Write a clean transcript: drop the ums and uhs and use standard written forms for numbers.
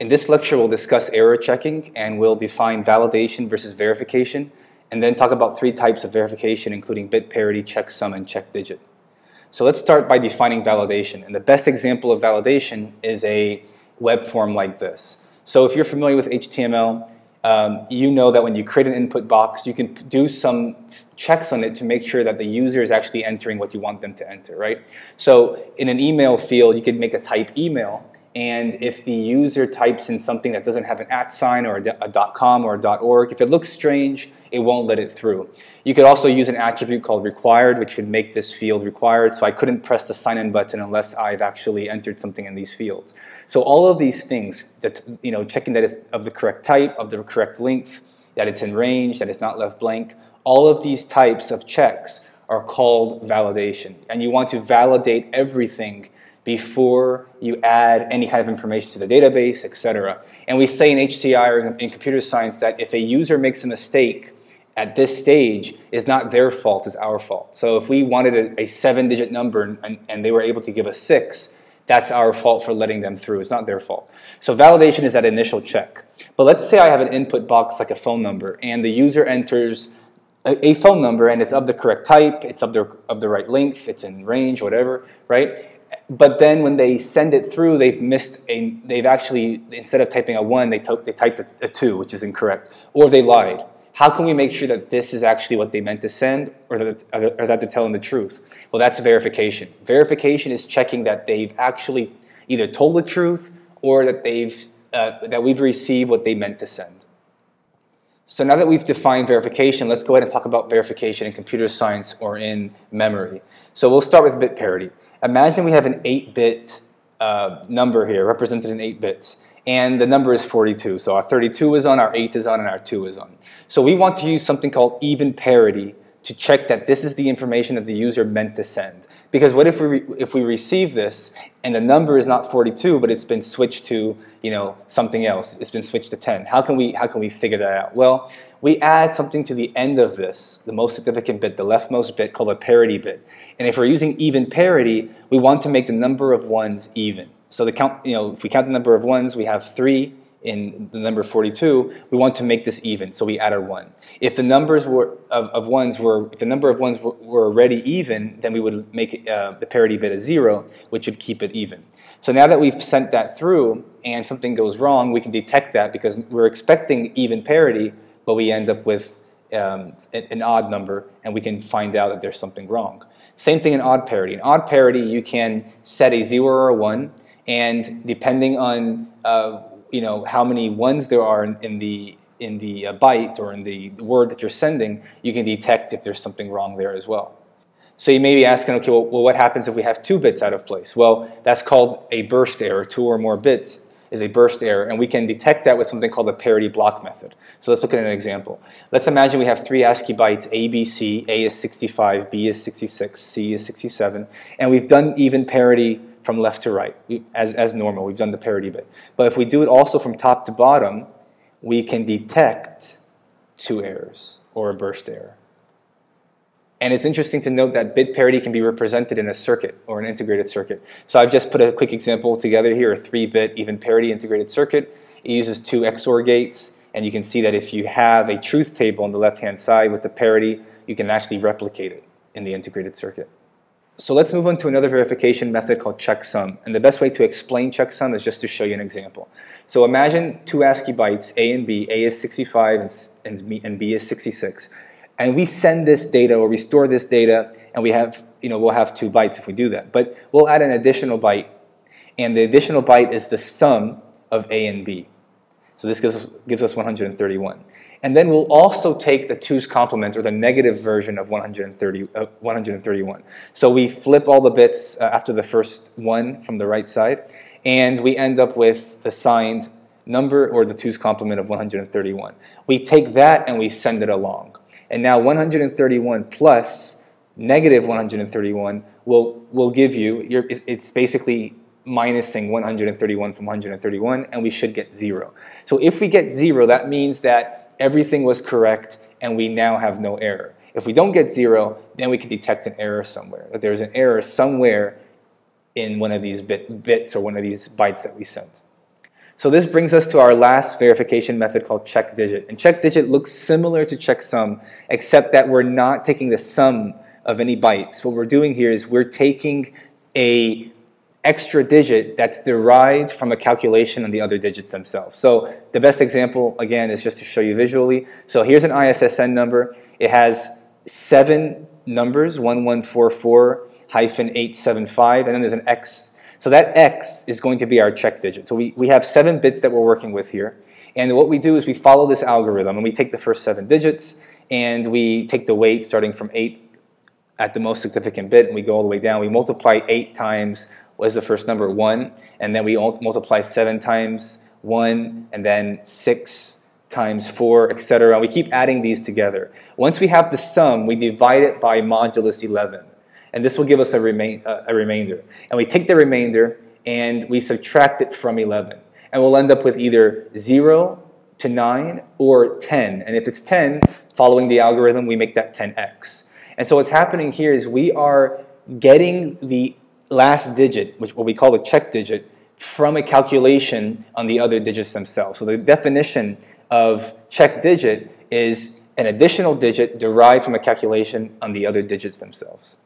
In this lecture, we'll discuss error checking, and we'll define validation versus verification, and then talk about three types of verification, including bit parity, checksum, and checkdigit. So let's start by defining validation. And the best example of validation is a web form like this. So if you're familiar with HTML, you know that when you create an input box, you can do some checks on it to make sure that the user is actually entering what you want them to enter, right? So in an email field, you could make a type email, and if the user types in something that doesn't have an @ sign or a .com or a .org, if it looks strange, it won't let it through. You could also use an attribute called required, which would make this field required, so I couldn't press the sign in button unless I've actually entered something in these fields. So all of these things, that, you know, checking that it's of the correct type, of the correct length, that it's in range, that it's not left blank, all of these types of checks are called validation. And you want to validate everything before you add any kind of information to the database, etc. And we say in HCI or in computer science that if a user makes a mistake at this stage, it's not their fault, it's our fault. So if we wanted a 7-digit number and they were able to give us 6, that's our fault for letting them through. It's not their fault. So validation is that initial check. But let's say I have an input box like a phone number, and the user enters a phone number, and it's of the correct type, it's of the right length, it's in range, whatever, right? But then when they send it through, they've missed a, they've actually, instead of typing a 1, they typed a 2, which is incorrect, or they lied. How can we make sure that this is actually what they meant to send, or that they're telling the truth? Well, that's verification. Verification is checking that they've actually either told the truth or that they've that we've received what they meant to send. So now that we've defined verification, let's go ahead and talk about verification in computer science or in memory. So we'll start with bit parity. Imagine we have an 8-bit number here, represented in 8 bits, and the number is 42. So our 32 is on, our 8 is on, and our 2 is on. So we want to use something called even parity to check that this is the information that the user meant to send. Because what if we receive this and the number is not 42, but it's been switched to, you know, something else? It's been switched to 10. How can we figure that out? Well, we add something to the end of this, the most significant bit, the leftmost bit, called a parity bit. And if we're using even parity, we want to make the number of ones even. So the count, you know, if we count the number of ones, we have 3 in the number 42. We want to make this even, so we add a 1. If the numbers were if the number of ones were already even, then we would make the parity bit a 0, which would keep it even. So now that we've sent that through and something goes wrong, we can detect that because we're expecting even parity, but we end up with an odd number, and we can find out that there's something wrong. Same thing in odd parity. In odd parity, you can set a 0 or a 1, and depending on you know, how many ones there are in the byte or in the word that you're sending, you can detect if there's something wrong there as well. So you may be asking, okay, well, what happens if we have 2 bits out of place? Well, that's called a burst error. 2 or more bits is a burst error, and we can detect that with something called the parity block method. So let's look at an example. Let's imagine we have 3 ASCII bytes, A, B, C. A is 65, B is 66, C is 67, and we've done even parity from left to right, as normal. We've done the parity bit. But if we do it also from top to bottom, we can detect 2 errors or a burst error. And it's interesting to note that bit parity can be represented in a circuit or an integrated circuit. So I've just put a quick example together here, a 3-bit even parity integrated circuit. It uses 2 XOR gates, and you can see that if you have a truth table on the left-hand side with the parity, you can actually replicate it in the integrated circuit. So let's move on to another verification method called checksum. And the best way to explain checksum is just to show you an example. So imagine 2 ASCII bytes, A and B. A is 65 and B is 66. And we send this data or we store this data, and we have, you know, we'll have 2 bytes if we do that. But we'll add an additional byte. And the additional byte is the sum of A and B. So this gives us 131. And then we'll also take the 2's complement, or the negative version of 131. So we flip all the bits after the first one from the right side, and we end up with the signed number, or the 2's complement of 131. We take that and we send it along. And now 131 plus negative 131 will give you, it's basically minusing 131 from 131, and we should get 0. So if we get 0, that means that everything was correct, and we now have no error. If we don't get 0, then we can detect an error somewhere. That there's an error somewhere in one of these bits or one of these bytes that we sent. So this brings us to our last verification method called check digit. And check digit looks similar to checksum, except that we're not taking the sum of any bytes. What we're doing here is we're taking a extra digit that's derived from a calculation on the other digits themselves. So the best example, again, is just to show you visually. So here's an ISSN number. It has 7 numbers, 1144-875, and then there's an X. So that X is going to be our check digit. So we have 7 bits that we're working with here. And what we do is we follow this algorithm, and we take the first 7 digits, and we take the weight starting from 8 at the most significant bit, and we go all the way down. We multiply 8 times was the first number, 1, and then we multiply 7 times 1, and then 6 times 4, etc. We keep adding these together. Once we have the sum, we divide it by modulus 11. And this will give us a remainder. And we take the remainder and we subtract it from 11. And we'll end up with either 0 to 9 or 10. And if it's 10, following the algorithm, we make that 10x. And so what's happening here is we are getting the last digit, which what we call the check digit, from a calculation on the other digits themselves. So the definition of check digit is an additional digit derived from a calculation on the other digits themselves.